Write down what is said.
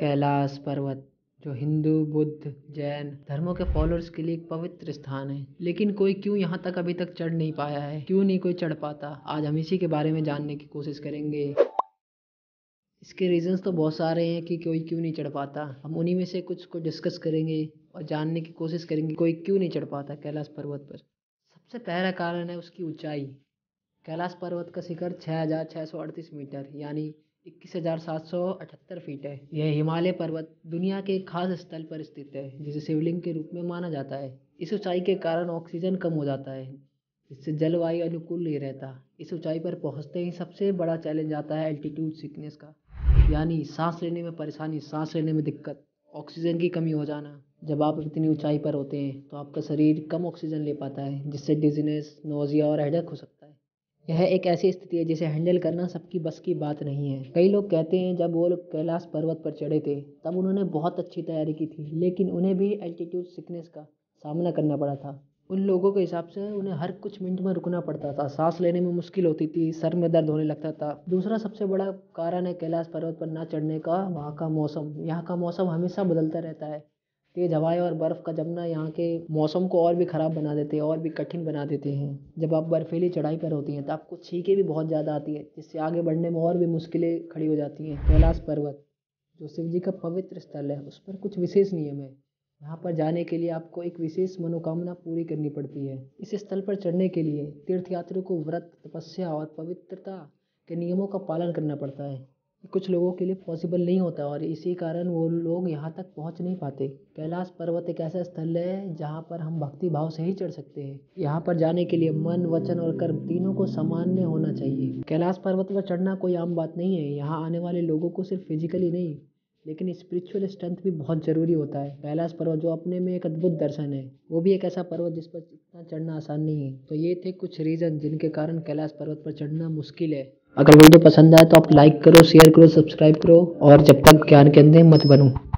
कैलाश पर्वत जो हिंदू बुद्ध जैन धर्मों के फॉलोअर्स के लिए एक पवित्र स्थान है, लेकिन कोई क्यों यहाँ तक अभी तक चढ़ नहीं पाया है, क्यों नहीं कोई चढ़ पाता? आज हम इसी के बारे में जानने की कोशिश करेंगे। इसके रीजंस तो बहुत सारे हैं कि कोई क्यों नहीं चढ़ पाता। हम उन्हीं में से कुछ को डिस्कस करेंगे और जानने की कोशिश करेंगे कोई क्यों नहीं चढ़ पाता कैलाश पर्वत पर। सबसे पहला कारण है उसकी ऊंचाई। कैलाश पर्वत का शिखर 6638 मीटर यानी 21,778 फीट है। यह हिमालय पर्वत दुनिया के एक खास स्थल पर स्थित है जिसे शिवलिंग के रूप में माना जाता है। इस ऊंचाई के कारण ऑक्सीजन कम हो जाता है, इससे जलवायु अनुकूल नहीं रहता। इस ऊंचाई पर पहुंचते ही सबसे बड़ा चैलेंज आता है एल्टीट्यूड सिकनेस का, यानी सांस लेने में परेशानी, सांस लेने में दिक्कत, ऑक्सीजन की कमी हो जाना। जब आप इतनी ऊंचाई पर होते हैं तो आपका शरीर कम ऑक्सीजन ले पाता है, जिससे डिजीनेस, नॉजिया और हेडेक हो सकता है। यह एक ऐसी स्थिति है जिसे हैंडल करना सबकी बस की बात नहीं है। कई लोग कहते हैं जब वो लोग कैलाश पर्वत पर चढ़े थे तब उन्होंने बहुत अच्छी तैयारी की थी, लेकिन उन्हें भी एल्टीट्यूड सिकनेस का सामना करना पड़ा था। उन लोगों के हिसाब से उन्हें हर कुछ मिनट में रुकना पड़ता था, सांस लेने में मुश्किल होती थी, सर में दर्द होने लगता था। दूसरा सबसे बड़ा कारण है कैलाश पर्वत पर ना चढ़ने का वहाँ का मौसम। यहाँ का मौसम हमेशा बदलता रहता है। तेज़ हवाएं और बर्फ़ का जमना यहाँ के मौसम को और भी ख़राब बना देते हैं, और भी कठिन बना देते हैं। जब आप बर्फीली चढ़ाई पर होती हैं तो आपको छींकें भी बहुत ज़्यादा आती है, जिससे आगे बढ़ने में और भी मुश्किलें खड़ी हो जाती हैं। कैलाश पर्वत जो शिव जी का पवित्र स्थल है उस पर कुछ विशेष नियम है। यहाँ पर जाने के लिए आपको एक विशेष मनोकामना पूरी करनी पड़ती है। इस स्थल पर चढ़ने के लिए तीर्थयात्रियों को व्रत, तपस्या और पवित्रता के नियमों का पालन करना पड़ता है। कुछ लोगों के लिए पॉसिबल नहीं होता और इसी कारण वो लोग यहाँ तक पहुँच नहीं पाते। कैलाश पर्वत एक ऐसा स्थल है जहाँ पर हम भक्ति भाव से ही चढ़ सकते हैं। यहाँ पर जाने के लिए मन, वचन और कर्म तीनों को समान में होना चाहिए। कैलाश पर्वत पर चढ़ना कोई आम बात नहीं है। यहाँ आने वाले लोगों को सिर्फ फिजिकली नहीं लेकिन स्पिरिचुअल स्ट्रेंथ भी बहुत ज़रूरी होता है। कैलाश पर्वत जो अपने में एक अद्भुत दर्शन है, वो भी एक ऐसा पर्वत जिस पर इतना चढ़ना आसान नहीं है। तो ये थे कुछ रीज़न जिनके कारण कैलाश पर्वत पर चढ़ना मुश्किल है। अगर वीडियो पसंद आए तो आप लाइक करो, शेयर करो, सब्सक्राइब करो और जब तक ज्ञान के अंधे मत बनो।